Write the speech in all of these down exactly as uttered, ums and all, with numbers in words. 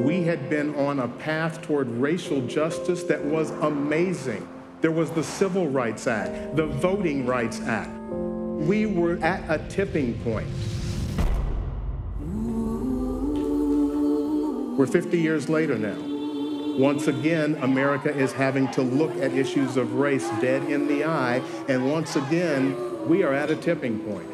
We had been on a path toward racial justice that was amazing. There was the Civil Rights Act, the Voting Rights Act. We were at a tipping point. We're fifty years later now. Once again, America is having to look at issues of race dead in the eye, and once again, we are at a tipping point.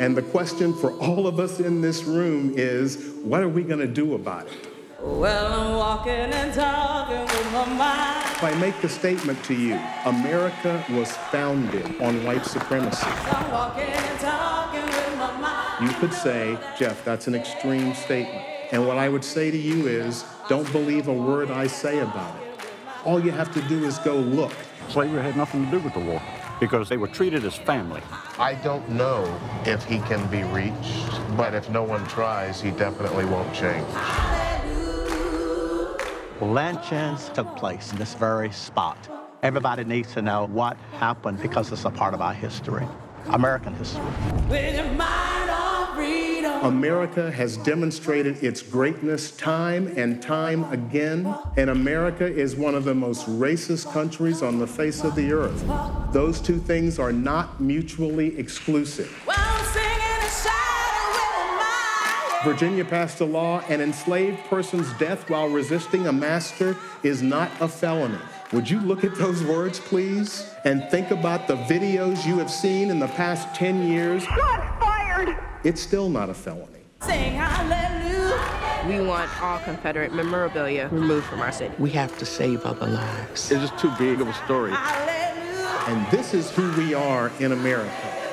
And the question for all of us in this room is, what are we going to do about it? Well, I'm walking and talking with my mind. If I make the statement to you, America was founded on white supremacy. I'm walking and talking with my mind. You could say, Jeff, that's an extreme statement. And what I would say to you is, don't believe a word I say about it. All you have to do is go look. Slavery had nothing to do with the war because they were treated as family. I don't know if he can be reached, but if no one tries, he definitely won't change. Well, land chance took place in this very spot. Everybody needs to know what happened because it's a part of our history, American history. With your mind on freedom. America has demonstrated its greatness time and time again, and America is one of the most racist countries on the face of the earth. Those two things are not mutually exclusive. Virginia passed a law, an enslaved person's death while resisting a master is not a felony. Would you look at those words, please, and think about the videos you have seen in the past ten years? Shots fired! It's still not a felony. Sing hallelujah. We want all Confederate memorabilia removed from our city. We have to save other lives. It's just too big of a story. Hallelujah. And this is who we are in America.